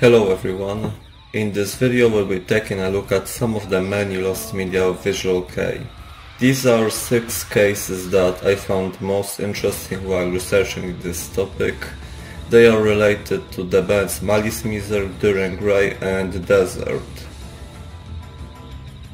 Hello everyone, in this video we'll be taking a look at some of the many Lost Media of Visual Kei. These are 6 cases that I found most interesting while researching this topic. They are related to the bands Malice Mizer, Dir En Grey and Dezert.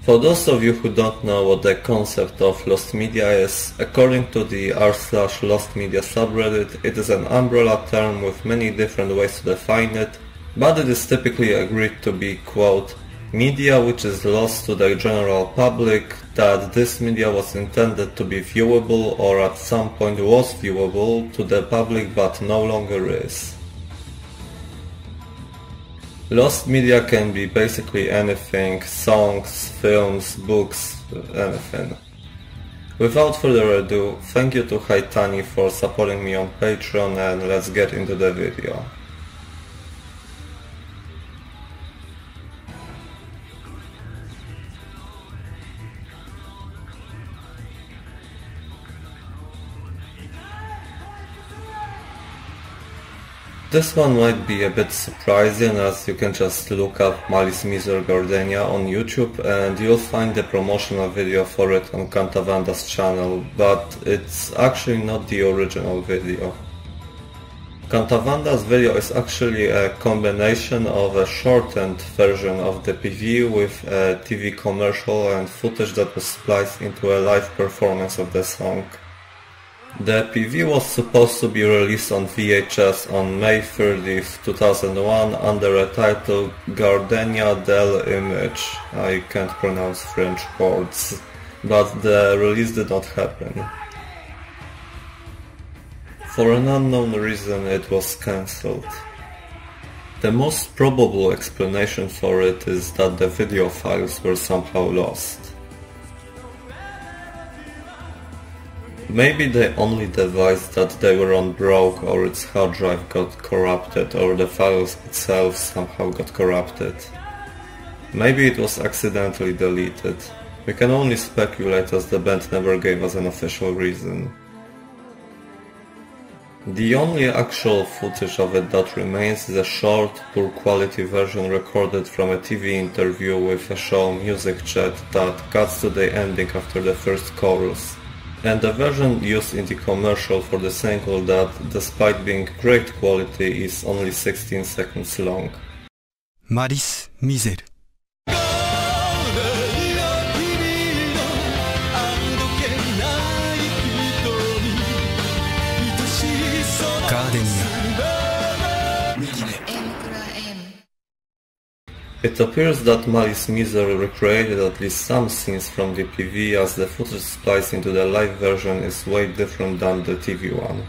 For those of you who don't know what the concept of Lost Media is, according to the r/Lost Media subreddit, it is an umbrella term with many different ways to define it, but it is typically agreed to be, quote, media which is lost to the general public, that this media was intended to be viewable or at some point was viewable to the public but no longer is. Lost media can be basically anything, songs, films, books, anything. Without further ado, thank you to Haitani for supporting me on Patreon and let's get into the video. This one might be a bit surprising, as you can just look up Malice Mizer Gardénia on YouTube and you'll find the promotional video for it on Kantavanda's channel, but it's actually not the original video. Kantavanda's video is actually a combination of a shortened version of the PV with a TV commercial and footage that was spliced into a live performance of the song. The PV was supposed to be released on VHS on May 30th, 2001 under a title Gardénia de l'Image. I can't pronounce French words, but the release did not happen. For an unknown reason it was cancelled. The most probable explanation for it is that the video files were somehow lost. Maybe the only device that they were on broke, or its hard drive got corrupted, or the files itself somehow got corrupted. Maybe it was accidentally deleted. We can only speculate, as the band never gave us an official reason. The only actual footage of it that remains is a short, poor quality version recorded from a TV interview with a show Music Chat that cuts to the ending after the first chorus, and a version used in the commercial for the single that, despite being great quality, is only 16 seconds long. Malice Mizer. It appears that Malice Mizer recreated at least some scenes from the PV, as the footage spliced into the live version is way different than the TV one.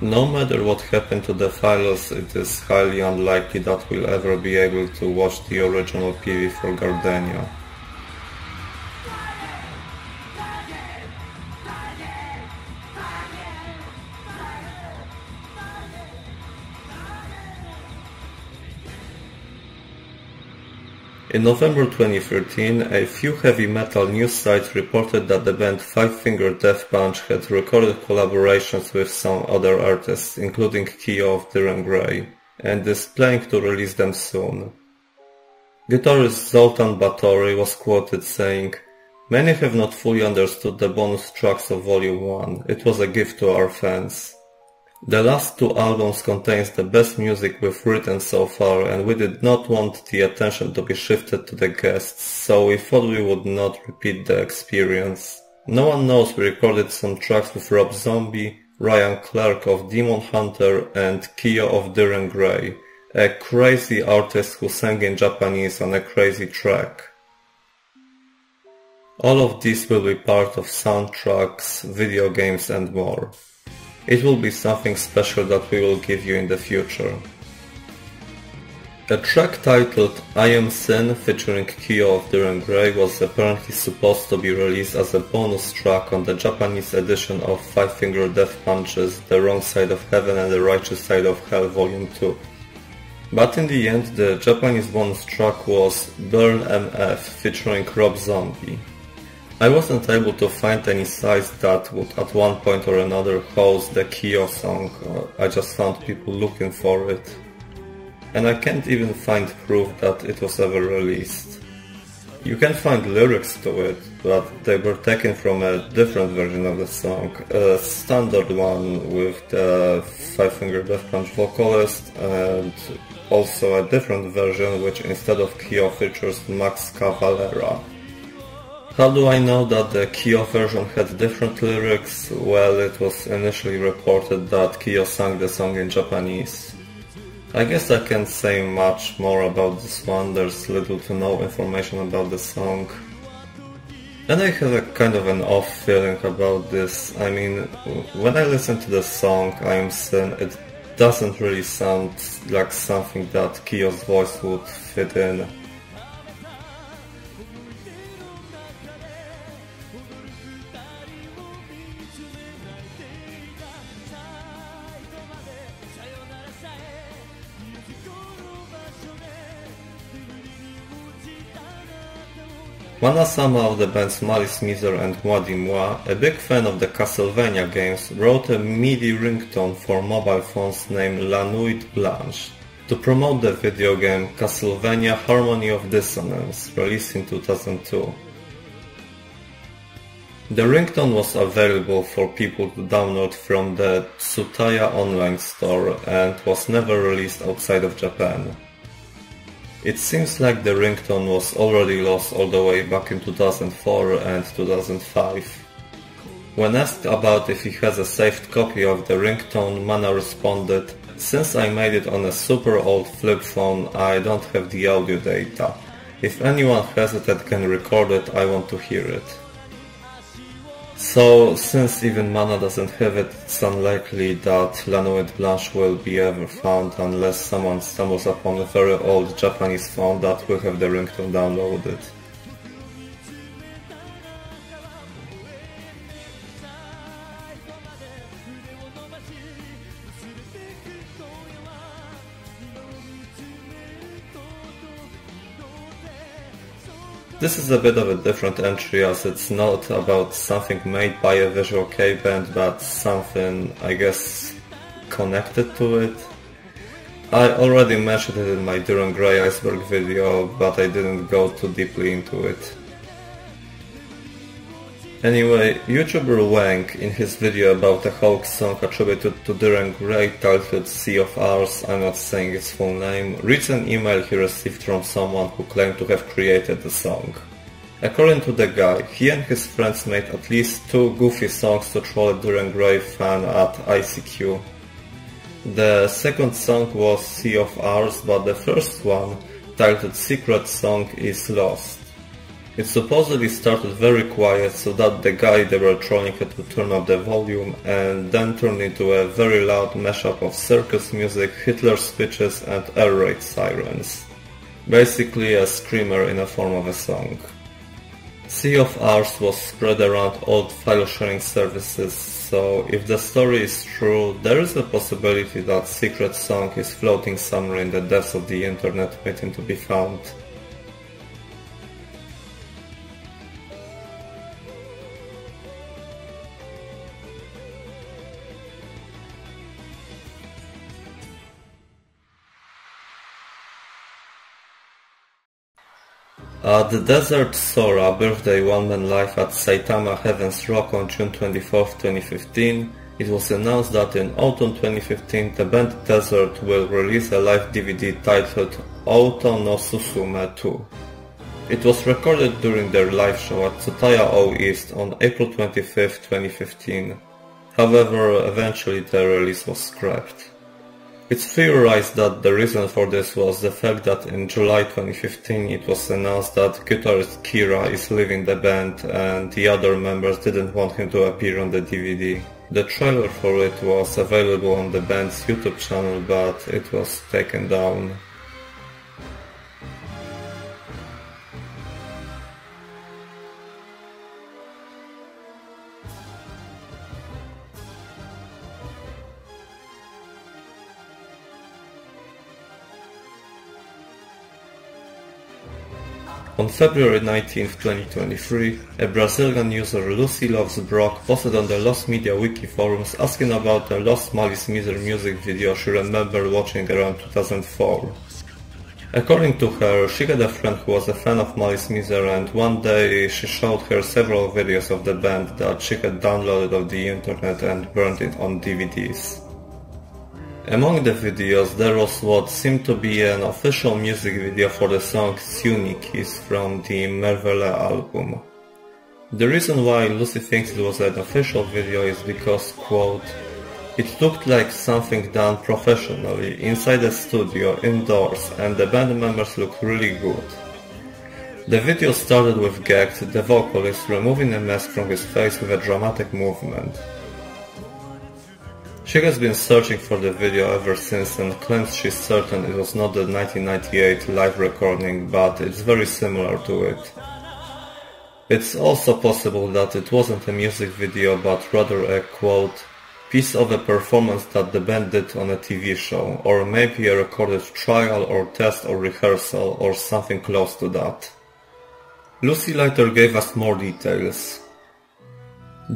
No matter what happened to the files, it is highly unlikely that we'll ever be able to watch the original PV for Gardénia. In November 2013, a few heavy metal news sites reported that the band Five Finger Death Punch had recorded collaborations with some other artists, including Kyo of Dir En Grey, and is planning to release them soon. Guitarist Zoltan Bathory was quoted saying, "Many have not fully understood the bonus tracks of Volume 1. It was a gift to our fans. The last two albums contains the best music we've written so far, and we did not want the attention to be shifted to the guests, so we thought we would not repeat the experience. No one knows, we recorded some tracks with Rob Zombie, Ryan Clark of Demon Hunter and Kyo of Dir En Grey, a crazy artist who sang in Japanese on a crazy track. All of these will be part of soundtracks, video games and more. It will be something special that we will give you in the future." A track titled I Am Sin featuring Kyo of Dir En Grey was apparently supposed to be released as a bonus track on the Japanese edition of Five Finger Death Punch's The Wrong Side of Heaven and The Righteous Side of Hell Volume 2. But in the end, the Japanese-born track was Burn MF featuring Rob Zombie. I wasn't able to find any site that would at one point or another host the Kyo song, I just found people looking for it. And I can't even find proof that it was ever released. You can find lyrics to it, but they were taken from a different version of the song, a standard one with the Five Finger Death Punch vocalist, and also a different version which instead of Kyo features Max Cavalera. How do I know that the Kyo version had different lyrics? Well, it was initially reported that Kyo sang the song in Japanese. I guess I can't say much more about this one, there's little to no information about the song. And I have a kind of an off feeling about this. I mean, when I listen to the song I Am Sin, it doesn't really sound like something that Kyo's voice would fit in. Mana-sama of the bands Malice Mizer and Moi dix Mois, a big fan of the Castlevania games, wrote a MIDI ringtone for mobile phones named La Nuit Blanche to promote the video game Castlevania Harmony of Dissonance, released in 2002. The ringtone was available for people to download from the Tsutaya online store and was never released outside of Japan. It seems like the ringtone was already lost all the way back in 2004 and 2005. When asked about if he has a saved copy of the ringtone, Mana responded, "Since I made it on a super old flip phone, I don't have the audio data. If anyone has it and can record it, I want to hear it." So, since even Mana doesn't have it, it's unlikely that La Nuit Blanche will be ever found unless someone stumbles upon a very old Japanese phone that will have the ringtone downloaded. This is a bit of a different entry as it's not about something made by a Visual Kei band but something, I guess, connected to it. I already mentioned it in my Dir En Grey Iceberg video, but I didn't go too deeply into it. Anyway, YouTuber Wang, in his video about a hoax song attributed to Dir En Grey titled Sea of Ours, I'm not saying its full name, reads an email he received from someone who claimed to have created the song. According to the guy, he and his friends made at least 2 goofy songs to troll a Dir En Grey fan at ICQ. The second song was Sea of Ours, but the first one, titled Secret Song, is lost. It supposedly started very quiet so that the guy they were trolling had to turn up the volume and then turned into a very loud mashup of circus music, Hitler speeches and air raid sirens. Basically a screamer in the form of a song. Sea of Ours was spread around old file sharing services, so if the story is true, there is a possibility that Secret Song is floating somewhere in the depths of the internet waiting to be found. At the Dezert Sora birthday one-man live at Saitama Heaven's Rock on June 24, 2015, it was announced that in autumn 2015 the band Dezert will release a live DVD titled Outo no Susume 2. It was recorded during their live show at Tsutaya O East on April 25, 2015. However, eventually the release was scrapped. It's theorized that the reason for this was the fact that in July 2015 it was announced that guitarist Kira is leaving the band and the other members didn't want him to appear on the DVD. The trailer for it was available on the band's YouTube channel, but it was taken down. On February 19, 2023, a Brazilian user Lucy Loves Brock posted on the Lost Media Wiki forums asking about the lost Malice Mizer music video she remembered watching around 2004. According to her, she had a friend who was a fan of Malice Mizer, and one day she showed her several videos of the band that she had downloaded off the internet and burned it on DVDs. Among the videos there was what seemed to be an official music video for the song Syunikiss from the Mervele album. The reason why Lucy thinks it was an official video is because, quote, "It looked like something done professionally, inside a studio, indoors, and the band members looked really good." The video started with Gackt, the vocalist, removing a mask from his face with a dramatic movement. She has been searching for the video ever since and claims she's certain it was not the 1998 live recording, but it's very similar to it. It's also possible that it wasn't a music video, but rather a, quote, "piece of a performance that the band did on a TV show, or maybe a recorded trial or test or rehearsal or something close to that." Lucy later gave us more details.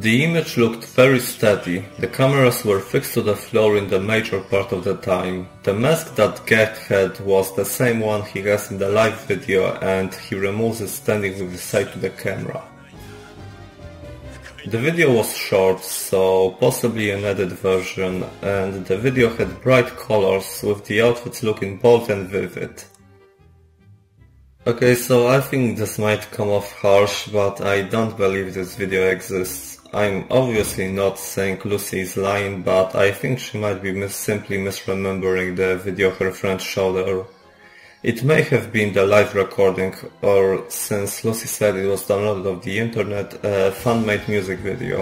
The image looked very steady, the cameras were fixed to the floor in the major part of the time. The mask that Gackt had was the same one he has in the live video, and he removes it standing with his side to the camera. The video was short, so possibly an edit version, and the video had bright colors, with the outfits looking bold and vivid. Okay, so I think this might come off harsh, but I don't believe this video exists. I'm obviously not saying Lucy is lying, but I think she might be simply misremembering the video her friend showed her. It may have been the live recording, or, since Lucy said it was downloaded off the internet, a fan-made music video.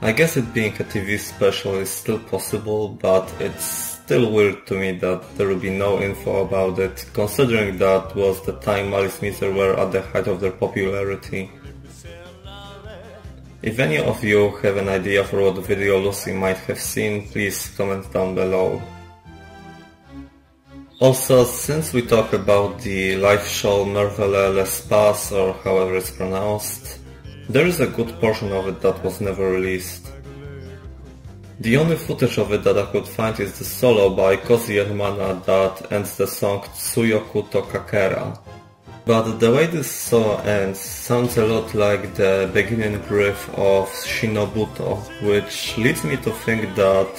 I guess it being a TV special is still possible, but it's still weird to me that there will be no info about it, considering that was the time Malice Mizer were at the height of their popularity. If any of you have an idea for what video Lucy might have seen, please comment down below. Also, since we talk about the live show Mervele Les Pass, or however it's pronounced, there is a good portion of it that was never released. The only footage of it that I could find is the solo by Cozy and Mana that ends the song Tsuyoku to Kakera. But the way this song ends sounds a lot like the beginning riff of Shinobuto, which leads me to think that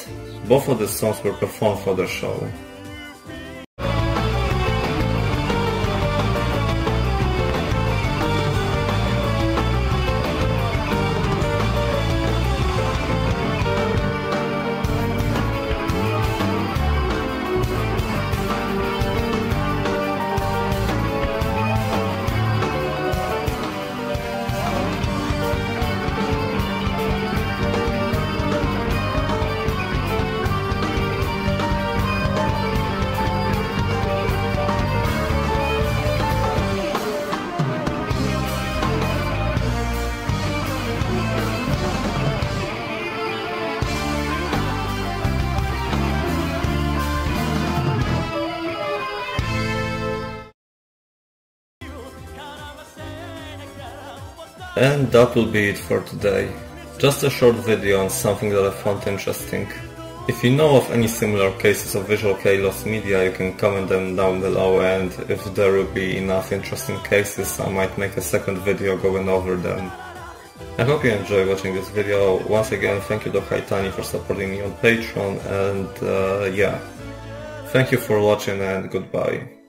both of the songs were performed for the show. And that will be it for today. Just a short video on something that I found interesting. If you know of any similar cases of Visual Kei Lost Media, you can comment them down below, and if there will be enough interesting cases, I might make a second video going over them. I hope you enjoy watching this video. Once again, thank you to Haitani for supporting me on Patreon, and yeah. Thank you for watching, and goodbye.